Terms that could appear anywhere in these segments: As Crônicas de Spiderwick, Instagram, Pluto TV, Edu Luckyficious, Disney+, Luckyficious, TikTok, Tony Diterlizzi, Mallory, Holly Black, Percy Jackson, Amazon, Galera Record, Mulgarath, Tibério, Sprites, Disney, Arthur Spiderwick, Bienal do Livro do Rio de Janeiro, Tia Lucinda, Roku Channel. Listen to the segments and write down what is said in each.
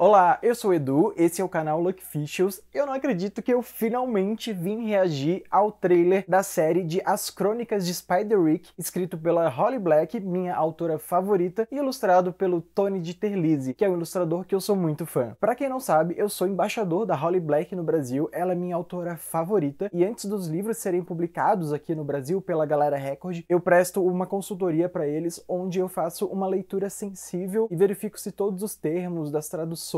Olá, eu sou o Edu, esse é o canal Luckyficious. Eu não acredito que eu finalmente vim reagir ao trailer da série de As Crônicas de Spiderwick, escrito pela Holly Black, minha autora favorita, e ilustrado pelo Tony Diterlizzi, que é um ilustrador que eu sou muito fã. Pra quem não sabe, eu sou embaixador da Holly Black no Brasil, ela é minha autora favorita, e antes dos livros serem publicados aqui no Brasil pela Galera Record, eu presto uma consultoria pra eles, onde eu faço uma leitura sensível e verifico se todos os termos das traduções,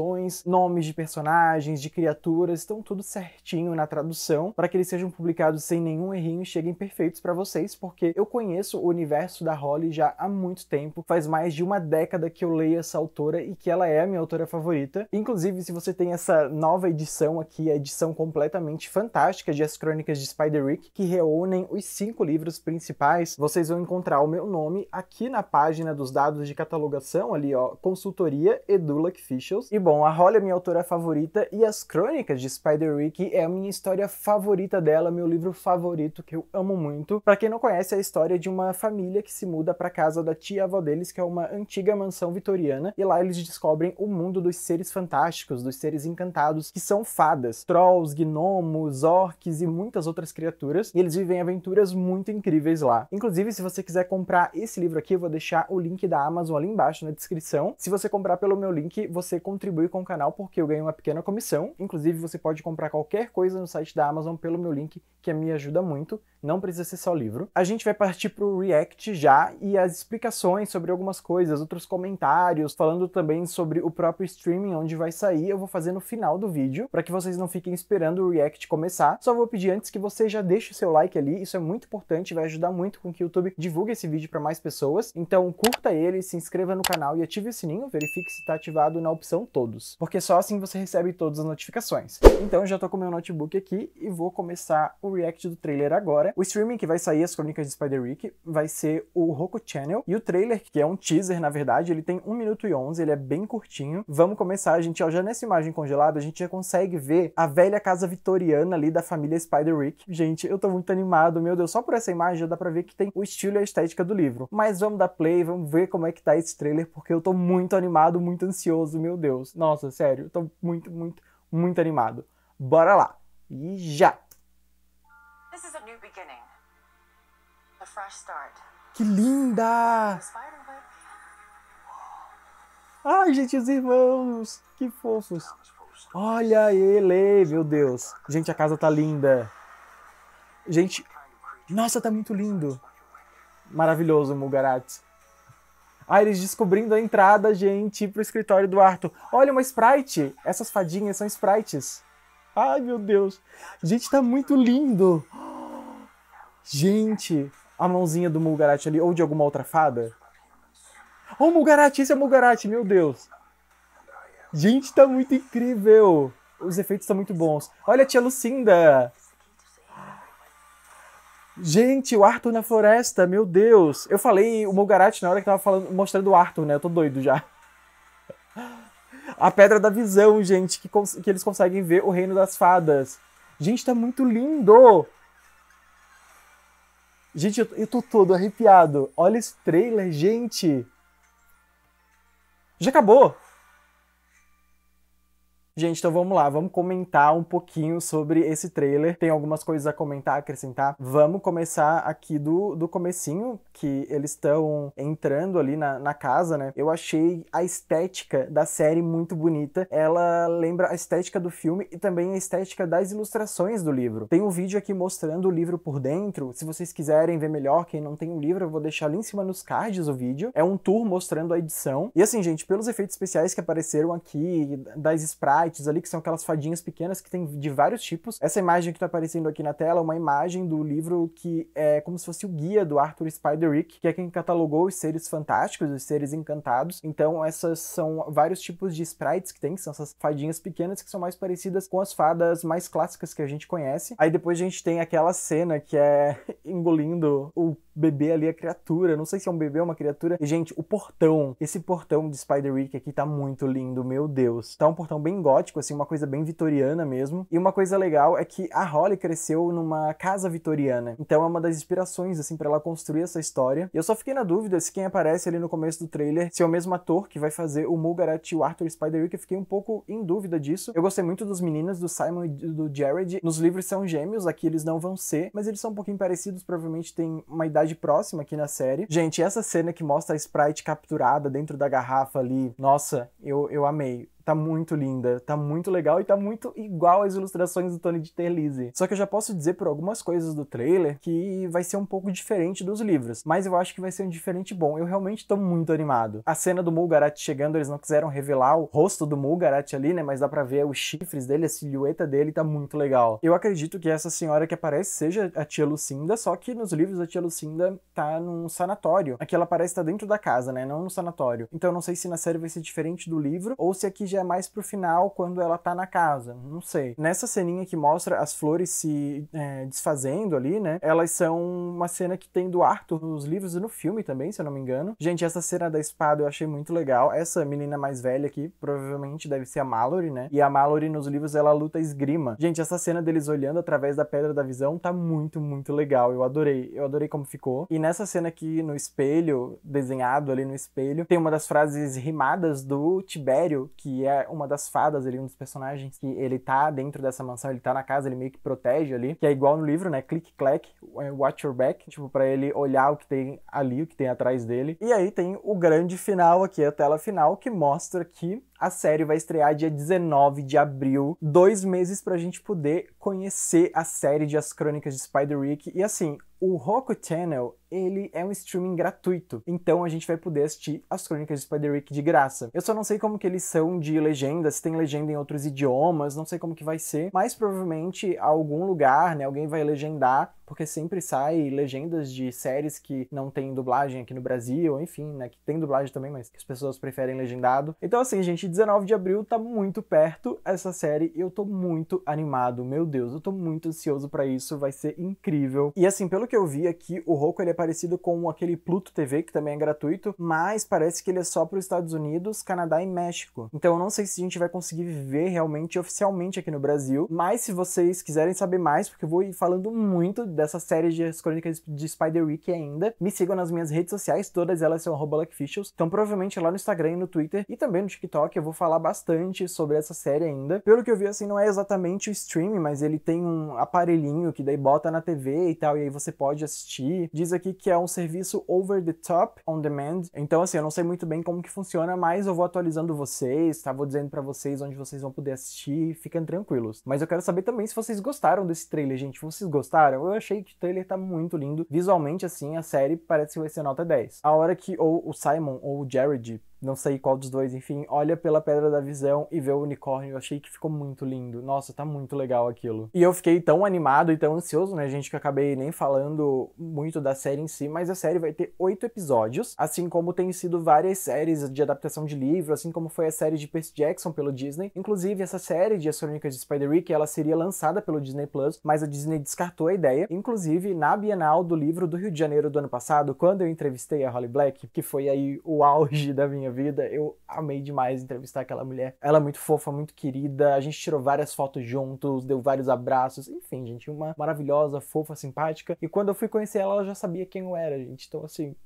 nomes de personagens, de criaturas, estão tudo certinho na tradução para que eles sejam publicados sem nenhum errinho e cheguem perfeitos para vocês, porque eu conheço o universo da Holly já há muito tempo, faz mais de uma década que eu leio essa autora e que ela é a minha autora favorita. Inclusive, se você tem essa nova edição aqui, a edição completamente fantástica de As Crônicas de Spiderwick, que reúnem os 5 livros principais, vocês vão encontrar o meu nome aqui na página dos dados de catalogação, ali ó, consultoria Edu Luckyficious. Bom, a Holly é minha autora favorita e As Crônicas de Spiderwick é a minha história favorita dela, meu livro favorito que eu amo muito. Pra quem não conhece, é a história de uma família que se muda pra casa da tia-avó deles, que é uma antiga mansão vitoriana, e lá eles descobrem o mundo dos seres fantásticos, dos seres encantados, que são fadas, trolls, gnomos, orques e muitas outras criaturas, e eles vivem aventuras muito incríveis lá. Inclusive, se você quiser comprar esse livro aqui, eu vou deixar o link da Amazon ali embaixo na descrição. Se você comprar pelo meu link, você contribui com o canal porque eu ganho uma pequena comissão. Inclusive, você pode comprar qualquer coisa no site da Amazon pelo meu link, que me ajuda muito. Não precisa ser só livro. A gente vai partir pro react já, e as explicações sobre algumas coisas, outros comentários, falando também sobre o próprio streaming, onde vai sair, eu vou fazer no final do vídeo, para que vocês não fiquem esperando o react começar. Só vou pedir antes que você já deixe o seu like ali, isso é muito importante, vai ajudar muito com que o YouTube divulgue esse vídeo para mais pessoas. Então curta ele, se inscreva no canal e ative o sininho, verifique se está ativado na opção todos, porque só assim você recebe todas as notificações. Então já tô com meu notebook aqui e vou começar o react do trailer agora. O streaming que vai sair As Crônicas de Spiderwick vai ser o Roku Channel, e o trailer, que é um teaser, na verdade, ele tem 1 minuto e 11, ele é bem curtinho. Vamos começar, a gente, ó, já nessa imagem congelada, a gente já consegue ver a velha casa vitoriana ali da família Spiderwick. Gente, eu tô muito animado, meu Deus, só por essa imagem já dá pra ver que tem o estilo e a estética do livro. Mas vamos dar play, vamos ver como é que tá esse trailer, porque eu tô muito animado, muito ansioso, meu Deus. Nossa, sério, eu tô muito, muito, muito animado. Bora lá! E já! This is a new beginning, a fresh start. Que linda! Ai, gente, os irmãos, que fofos. Olha ele, meu Deus. Gente, a casa tá linda. Gente, nossa, tá muito lindo. Maravilhoso, Mulgarath. Ah, eles descobrindo a entrada, gente, pro escritório do Arthur. Olha, uma Sprite. Essas fadinhas são Sprites. Ai, meu Deus. Gente, tá muito lindo. Gente, a mãozinha do Mulgarath ali, ou de alguma outra fada. Ó, o Mulgarath, esse é o Mulgarath, meu Deus. Gente, tá muito incrível. Os efeitos estão muito bons. Olha a tia Lucinda. Gente, o Arthur na floresta, meu Deus. Eu falei o Mulgarath na hora que tava falando, mostrando o Arthur, né? Eu tô doido já. A Pedra da Visão, gente, que eles conseguem ver o Reino das Fadas. Gente, tá muito lindo! Gente, eu tô todo arrepiado. Olha esse trailer, gente! Já acabou! Gente, então vamos lá, vamos comentar um pouquinho sobre esse trailer. Tem algumas coisas a comentar, a acrescentar. Vamos começar aqui do comecinho, que eles estão entrando ali na casa, né? Eu achei a estética da série muito bonita. Ela lembra a estética do filme e também a estética das ilustrações do livro. Tem um vídeo aqui mostrando o livro por dentro. Se vocês quiserem ver melhor, quem não tem o livro, eu vou deixar ali em cima nos cards o vídeo. É um tour mostrando a edição. E assim, gente, pelos efeitos especiais que apareceram aqui, das sprites, ali, que são aquelas fadinhas pequenas que tem de vários tipos. Essa imagem que tá aparecendo aqui na tela é uma imagem do livro que é como se fosse o guia do Arthur Spiderwick, que é quem catalogou os seres fantásticos, os seres encantados. Então, essas são vários tipos de sprites que tem, que são essas fadinhas pequenas que são mais parecidas com as fadas mais clássicas que a gente conhece. Aí depois a gente tem aquela cena que é engolindo o bebê ali, a criatura. Não sei se é um bebê ou uma criatura. E, gente, o portão. Esse portão de Spiderwick aqui tá muito lindo, meu Deus. Tá um portão bem gótico, assim, uma coisa bem vitoriana mesmo. E uma coisa legal é que a Holly cresceu numa casa vitoriana. Então é uma das inspirações, assim, pra ela construir essa história. E eu só fiquei na dúvida se quem aparece ali no começo do trailer, se é o mesmo ator que vai fazer o Mulgarath e o Arthur Spiderwick. Eu fiquei um pouco em dúvida disso. Eu gostei muito dos meninos, do Simon e do Jared. Nos livros são gêmeos, aqui eles não vão ser, mas eles são um pouquinho parecidos, provavelmente tem uma idade próxima aqui na série. Gente, essa cena que mostra a Sprite capturada dentro da garrafa ali, nossa, eu amei. Tá muito linda, tá muito legal e tá muito igual às ilustrações do Tony Diterlizzi. Só que eu já posso dizer por algumas coisas do trailer que vai ser um pouco diferente dos livros, mas eu acho que vai ser um diferente bom. Eu realmente tô muito animado. A cena do Mulgarath chegando, eles não quiseram revelar o rosto do Mulgarath ali, né, mas dá pra ver os chifres dele, a silhueta dele, tá muito legal. Eu acredito que essa senhora que aparece seja a Tia Lucinda, só que nos livros a Tia Lucinda tá num sanatório. Aqui ela parece estar dentro da casa, né, não no sanatório. Então eu não sei se na série vai ser diferente do livro ou se aqui já é mais pro final, quando ela tá na casa. Não sei. Nessa ceninha que mostra as flores se desfazendo ali, né? Elas são uma cena que tem do Arthur nos livros e no filme também, se eu não me engano. Gente, essa cena da espada eu achei muito legal. Essa menina mais velha aqui provavelmente deve ser a Mallory, né? E a Mallory nos livros, ela luta esgrima. Gente, essa cena deles olhando através da Pedra da Visão tá muito, muito legal. Eu adorei. Eu adorei como ficou. E nessa cena aqui no espelho, desenhado ali no espelho, tem uma das frases rimadas do Tibério, que é uma das fadas ali, um dos personagens que ele tá dentro dessa mansão, ele tá na casa, ele meio que protege ali, que é igual no livro, né? Click, clack, watch your back, tipo, pra ele olhar o que tem ali, o que tem atrás dele. E aí tem o grande final aqui, a tela final, que mostra que a série vai estrear dia 19 de abril, 2 meses pra gente poder conhecer a série de As Crônicas de Spiderwick. E assim, o Roku Channel, ele é um streaming gratuito, então a gente vai poder assistir As Crônicas de Spiderwick de graça. Eu só não sei como que eles são de legenda, se tem legenda em outros idiomas, não sei como que vai ser, mas provavelmente algum lugar, né, alguém vai legendar, porque sempre sai legendas de séries que não tem dublagem aqui no Brasil, enfim, né, que tem dublagem também, mas que as pessoas preferem legendado. Então assim, gente, 19 de abril tá muito perto essa série e eu tô muito animado, meu Deus, eu tô muito ansioso pra isso, vai ser incrível. E assim, pelo que eu vi aqui, o Roku, ele é parecido com aquele Pluto TV, que também é gratuito, mas parece que ele é só para os Estados Unidos, Canadá e México. Então eu não sei se a gente vai conseguir ver realmente, oficialmente aqui no Brasil, mas se vocês quiserem saber mais, porque eu vou ir falando muito dessa série de As Crônicas de Spiderwick ainda, me sigam nas minhas redes sociais, todas elas são @Luckyficious, então provavelmente lá no Instagram e no Twitter e também no TikTok eu vou falar bastante sobre essa série ainda. Pelo que eu vi, assim, não é exatamente o streaming, mas ele tem um aparelhinho que daí bota na TV e tal, e aí você pode assistir. Diz aqui que é um serviço over the top, on demand, então assim, eu não sei muito bem como que funciona, mas eu vou atualizando vocês, tá? Vou dizendo pra vocês onde vocês vão poder assistir, fiquem tranquilos. Mas eu quero saber também se vocês gostaram desse trailer, gente. Vocês gostaram? Eu achei que o trailer tá muito lindo. Visualmente, assim, a série parece que vai ser nota 10. A hora que ou o Simon ou o Jared, não sei qual dos dois, enfim, olha pela Pedra da Visão e vê o unicórnio, eu achei que ficou muito lindo. Nossa, tá muito legal aquilo. E eu fiquei tão animado e tão ansioso, né, gente, que eu acabei nem falando muito da série em si, mas a série vai ter 8 episódios, assim como tem sido várias séries de adaptação de livro, assim como foi a série de Percy Jackson pelo Disney. Inclusive, essa série de As Crônicas de Spiderwick, ela seria lançada pelo Disney+, mas a Disney descartou a ideia. Inclusive, na Bienal do Livro do Rio de Janeiro do ano passado, quando eu entrevistei a Holly Black, que foi aí o auge da minha vida, eu amei demais entrevistar aquela mulher. Ela é muito fofa, muito querida, a gente tirou várias fotos juntos, deu vários abraços, enfim, gente, uma maravilhosa, fofa, simpática. E quando eu fui conhecer ela, ela já sabia quem eu era, gente, então assim...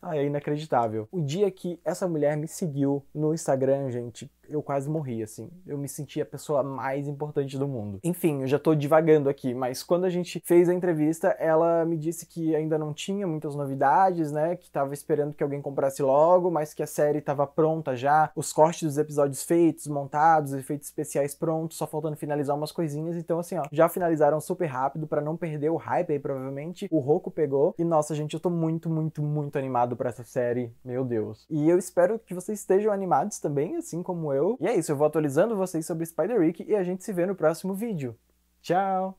Ai, é inacreditável. O dia que essa mulher me seguiu no Instagram, gente, eu quase morri, assim. Eu me senti a pessoa mais importante do mundo. Enfim, eu já tô divagando aqui, mas quando a gente fez a entrevista, ela me disse que ainda não tinha muitas novidades, né? Que tava esperando que alguém comprasse logo, mas que a série tava pronta já. Os cortes dos episódios feitos, montados, efeitos especiais prontos, só faltando finalizar umas coisinhas. Então, assim, ó, já finalizaram super rápido pra não perder o hype aí, provavelmente. O Roku pegou. E, nossa, gente, eu tô muito, muito, muito animado pra essa série, meu Deus. E eu espero que vocês estejam animados também, assim como eu. E é isso, eu vou atualizando vocês sobre Spiderwick e a gente se vê no próximo vídeo. Tchau!